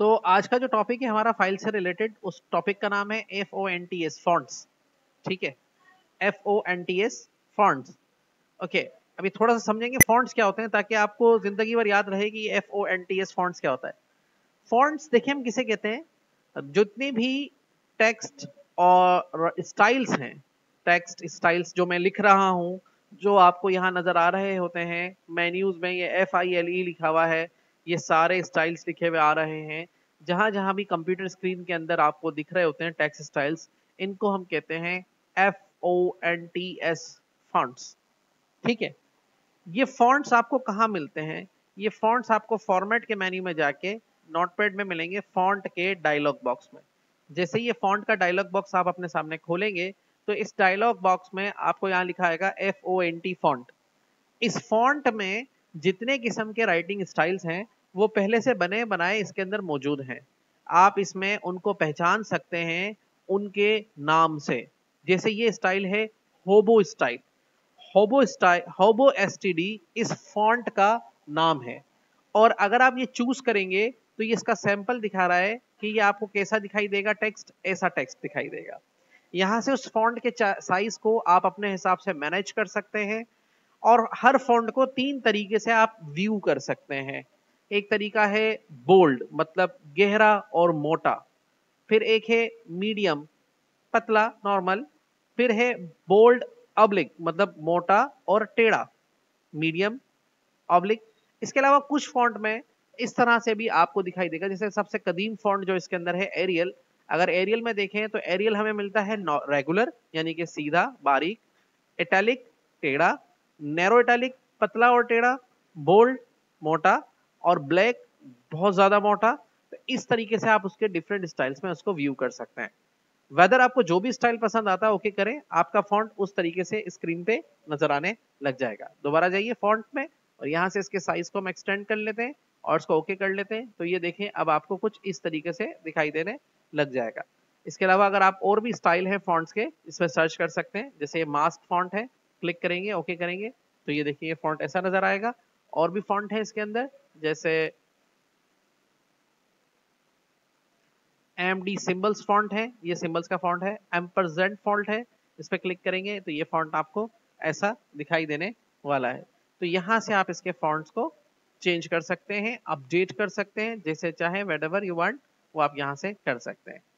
तो आज का जो टॉपिक है हमारा फाइल से रिलेटेड, उस टॉपिक का नाम है FONTS फॉन्ट्स। ठीक है, FONTS फॉन्ट्स। ओके, अभी थोड़ा सा समझेंगे फॉन्ट्स क्या होते हैं ताकि आपको जिंदगी भर याद रहे कि FONTS फॉन्ट्स क्या होता है। फॉन्ट्स देखिए हम किसे कहते हैं, जितनी भी टेक्स्ट और स्टाइल्स हैं, टेक्स्ट स्टाइल्स जो मैं लिख रहा हूं, जो आपको यहाँ नजर आ रहे होते हैं मेन्यूज में, ये FILE लिखा हुआ है, ये सारे स्टाइल्स लिखे हुए आ रहे हैं। जहां जहां भी कंप्यूटर स्क्रीन के अंदर आपको दिख रहे होते हैं टेक्स्ट स्टाइल्स, इनको हम कहते हैं FONTS फॉन्ट्स। ठीक है, ये फॉन्ट्स आपको कहाँ मिलते हैं? ये फॉन्ट्स आपको फॉर्मेट के मेन्यू में जाके नोटपैड में मिलेंगे, फॉन्ट के डायलॉग बॉक्स में। जैसे ये फॉन्ट का डायलॉग बॉक्स आप अपने सामने खोलेंगे तो इस डायलॉग बॉक्स में आपको यहाँ लिखा आएगा FONT फॉन्ट। इस फॉन्ट में जितने किस्म के राइटिंग स्टाइल्स हैं वो पहले से बने बनाए इसके अंदर मौजूद हैं। आप इसमें उनको पहचान सकते हैं उनके नाम से। जैसे ये स्टाइल है होबो स्टाइल, होबो STD इस फॉन्ट का नाम है। और अगर आप ये चूज करेंगे तो ये इसका सैंपल दिखा रहा है कि ये आपको कैसा दिखाई देगा टेक्स्ट, ऐसा टेक्स्ट दिखाई देगा। यहाँ से उस फॉन्ट के साइज को आप अपने हिसाब से मैनेज कर सकते हैं। और हर फॉन्ट को तीन तरीके से आप व्यू कर सकते हैं। एक तरीका है बोल्ड, मतलब गहरा और मोटा, फिर एक है मीडियम, पतला नॉर्मल, फिर है बोल्ड ऑब्लिक, मतलब मोटा और टेढ़ा, मीडियम ऑब्लिक। इसके अलावा कुछ फॉन्ट में इस तरह से भी आपको दिखाई देगा। जैसे सबसे कदीम फॉन्ट जो इसके अंदर है एरियल, अगर एरियल में देखें तो एरियल हमें मिलता है रेगुलर, यानी कि सीधा बारीक, इटैलिक टेढ़ा, नैरो इटैलिक पतला और टेढ़ा, बोल्ड मोटा, और ब्लैक बहुत ज्यादा मोटा। तो इस तरीके से आप उसके डिफरेंट स्टाइल्स में उसको व्यू कर सकते हैं। वेदर आपको जो भी स्टाइल पसंद आता है ओके करें, आपका फॉन्ट उस तरीके से स्क्रीन पे नजर आने लग जाएगा। दोबारा जाइए फॉन्ट में और यहाँ से इसके साइज को हम एक्सटेंड कर लेते हैं और इसको ओके कर लेते हैं। तो ये देखें अब आपको कुछ इस तरीके से दिखाई देने लग जाएगा। इसके अलावा अगर आप और भी स्टाइल है फॉन्ट्स के, इसमें सर्च कर सकते हैं। जैसे ये मास्क फॉन्ट है, क्लिक करेंगे ओके करेंगे तो ये देखिए ये फॉन्ट ऐसा नजर आएगा। और भी फॉन्ट है इसके अंदर, जैसे MD सिंबल्स फॉन्ट है, ये सिंबल्स का फॉन्ट है, एम्परसेंड फॉन्ट है, इस पर क्लिक करेंगे तो ये फॉन्ट आपको ऐसा दिखाई देने वाला है। तो यहाँ से आप इसके फॉन्ट्स को चेंज कर सकते हैं, अपडेट कर सकते हैं, जैसे चाहे व्हेटएवर यू वांट वो आप यहाँ से कर सकते हैं।